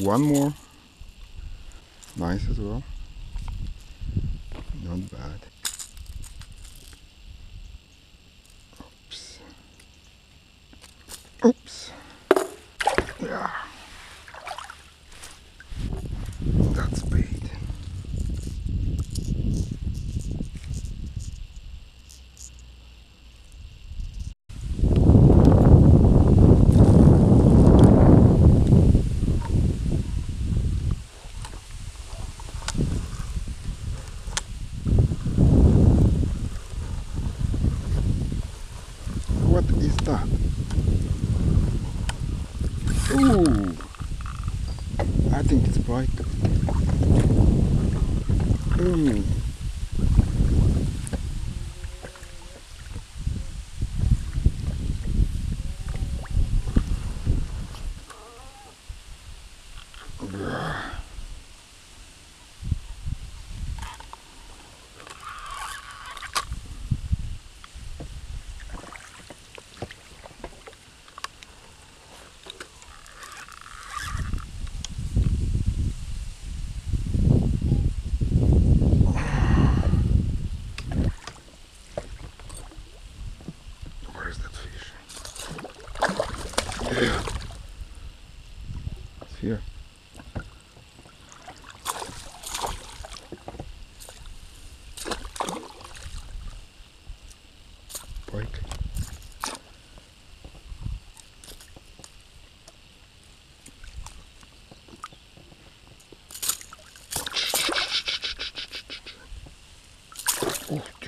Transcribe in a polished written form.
one more. Nice as well. Not bad. Oops. Oops. Yeah. That's bait. What is that? Ooh! I think it's pike. Ooh! It's here. Pike. Oh.